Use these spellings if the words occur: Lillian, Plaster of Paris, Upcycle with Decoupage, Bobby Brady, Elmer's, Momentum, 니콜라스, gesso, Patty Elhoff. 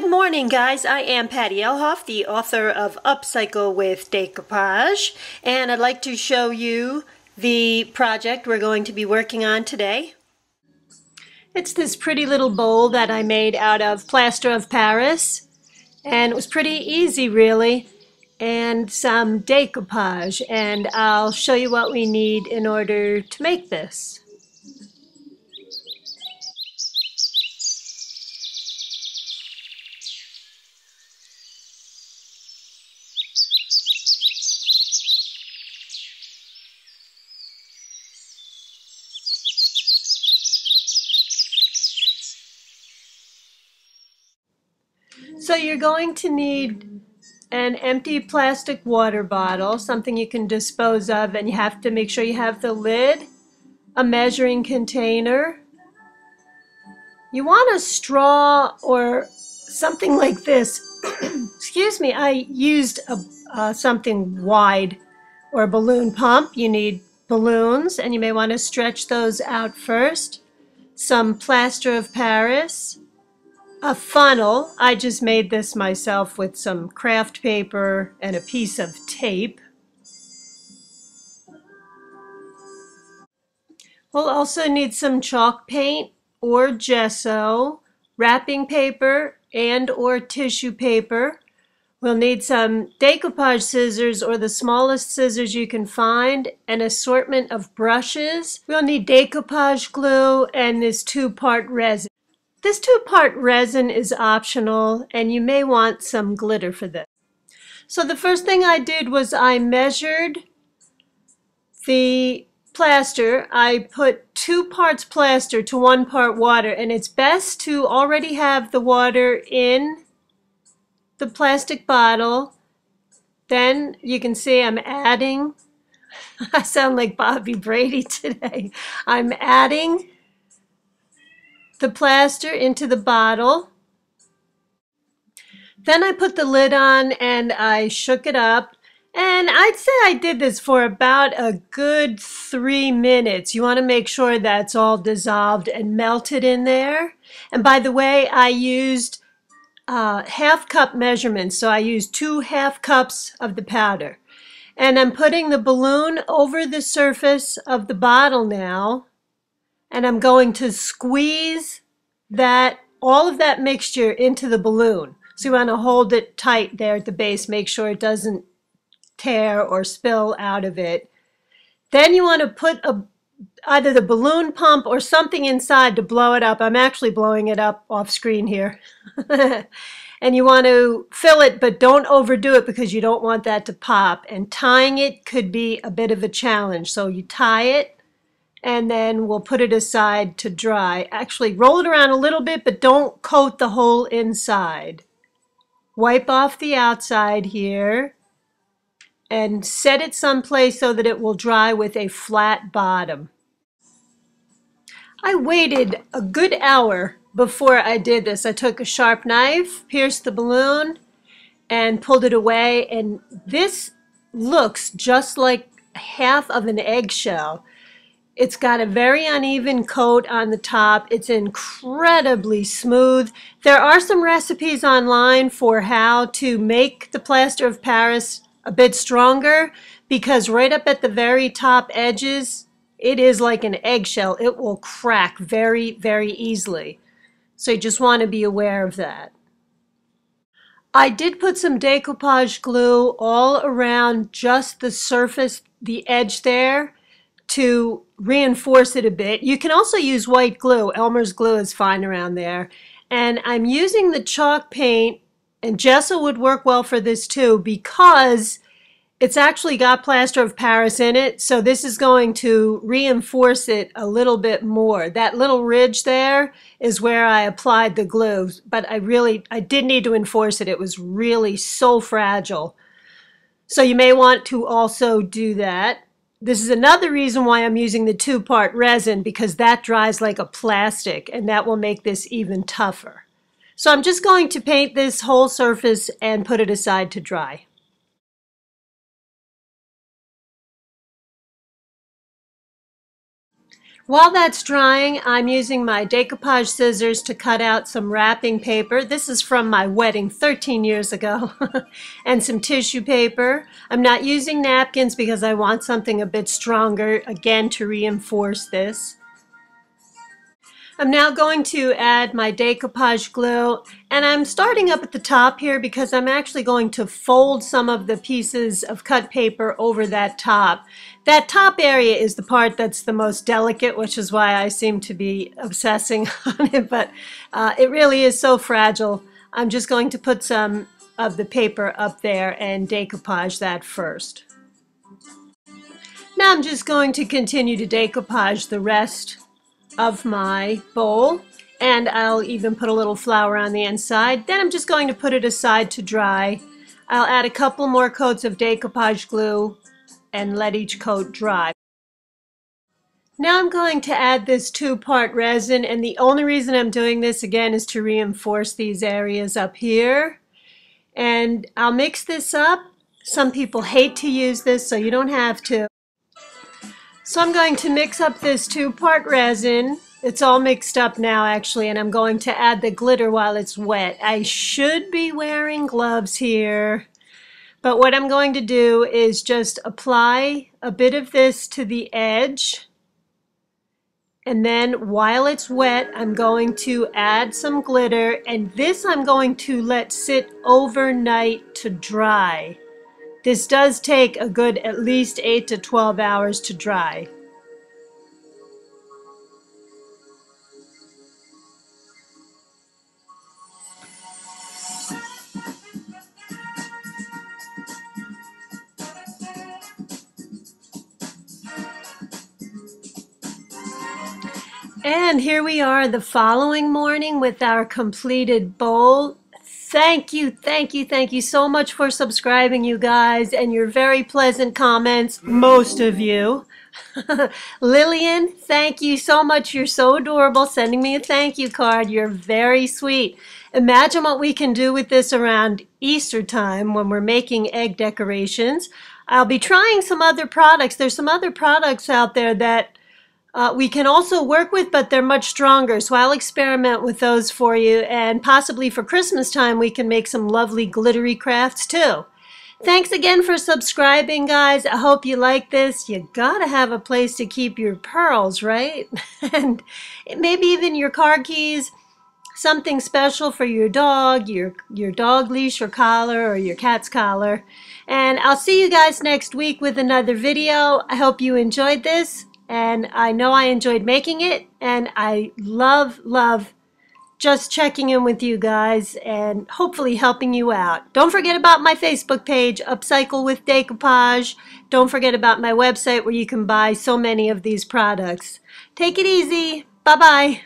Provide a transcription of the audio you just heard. Good morning, guys. I am Patty Elhoff, the author of Upcycle with Decoupage, and I'd like to show you the project we're going to be working on today. It's this pretty little bowl that I made out of Plaster of Paris, and it was pretty easy, really, and some decoupage, and I'll show you what we need in order to make this. So you're going to need an empty plastic water bottle, something you can dispose of, and you have to make sure you have the lid, a measuring container. You want a straw or something like this. Excuse me, I used something wide or a balloon pump. You need balloons, and you may want to stretch those out first. Some plaster of Paris. A funnel. I just made this myself with some craft paper and a piece of tape. We'll also need some chalk paint or gesso, wrapping paper and or tissue paper. We'll need some decoupage scissors or the smallest scissors you can find, an assortment of brushes. We'll need decoupage glue and this two-part resin. This two-part resin is optional, and you may want some glitter for this. So the first thing I did was I measured the plaster. I put 2 parts plaster to 1 part water, and it's best to already have the water in the plastic bottle. Then you can see I'm adding, I sound like Bobby Brady today, I'm adding the plaster into the bottle. Then I put the lid on and I shook it up, and I'd say I did this for about a good 3 minutes. You want to make sure that's all dissolved and melted in there. And by the way, I used half cup measurements, so I used 2 half cups of the powder. And I'm putting the balloon over the surface of the bottle now, and I'm going to squeeze that, all of that mixture into the balloon. So you want to hold it tight there at the base, make sure it doesn't tear or spill out of it. Then you want to put either the balloon pump or something inside to blow it up. I'm actually blowing it up off screen here. And you want to fill it, but don't overdo it because you don't want that to pop. And tying it could be a bit of a challenge. So you tie it, and then we'll put it aside to dry. Actually, roll it around a little bit, but don't coat the whole inside. Wipe off the outside here and set it someplace so that it will dry with a flat bottom. I waited a good hour before I did this. I took a sharp knife, pierced the balloon, and pulled it away. And this looks just like half of an eggshell. It's got a very uneven coat on the top. It's incredibly smooth. There are some recipes online for how to make the plaster of Paris a bit stronger, because right up at the very top edges, it is like an eggshell. It will crack very, very easily. So you just want to be aware of that. I did put some decoupage glue all around just the surface, the edge there, to reinforce it a bit. You can also use white glue. Elmer's glue is fine around there. And I'm using the chalk paint, and gesso would work well for this too, because it's actually got plaster of Paris in it, so this is going to reinforce it a little bit more. That little ridge there is where I applied the glue, but I did need to enforce it. It was really so fragile. So you may want to also do that. This is another reason why I'm using the 2-part resin, because that dries like a plastic, and that will make this even tougher. So I'm just going to paint this whole surface and put it aside to dry. While that's drying, I'm using my decoupage scissors to cut out some wrapping paper. This is from my wedding 13 years ago. And some tissue paper. I'm not using napkins because I want something a bit stronger, again, to reinforce this. I'm now going to add my decoupage glue, and I'm starting up at the top here because I'm actually going to fold some of the pieces of cut paper over that top. That top area is the part that's the most delicate, which is why I seem to be obsessing on it, but it really is so fragile. I'm just going to put some of the paper up there and decoupage that first. Now I'm just going to continue to decoupage the rest of my bowl, and I'll even put a little flower on the inside. Then I'm just going to put it aside to dry. I'll add a couple more coats of decoupage glue and let each coat dry. Now I'm going to add this two-part resin, and the only reason I'm doing this again is to reinforce these areas up here. And I'll mix this up. Some people hate to use this, so you don't have to. So I'm going to mix up this two-part resin. It's all mixed up now, actually, and I'm going to add the glitter while it's wet. I should be wearing gloves here, but what I'm going to do is just apply a bit of this to the edge, and then while it's wet, I'm going to add some glitter, and this I'm going to let sit overnight to dry. This does take a good at least 8 to 12 hours to dry. And here we are the following morning with our completed bowl. Thank you, thank you, thank you so much for subscribing, you guys, and your very pleasant comments, most of you. Lillian, thank you so much. You're so adorable, sending me a thank you card. You're very sweet. Imagine what we can do with this around Easter time when we're making egg decorations. I'll be trying some other products. There's some other products out there that we can also work with, but they're much stronger, so I'll experiment with those for you, and possibly for Christmas time we can make some lovely glittery crafts too. Thanks again for subscribing, guys. I hope you like this. You gotta have a place to keep your pearls, right? And maybe even your car keys, something special for your dog, your dog leash or collar, or your cat's collar. And I'll see you guys next week with another video. I hope you enjoyed this. And I know I enjoyed making it, and I love, love just checking in with you guys and hopefully helping you out. Don't forget about my Facebook page, Upcycle with Decoupage. Don't forget about my website where you can buy so many of these products. Take it easy. Bye-bye.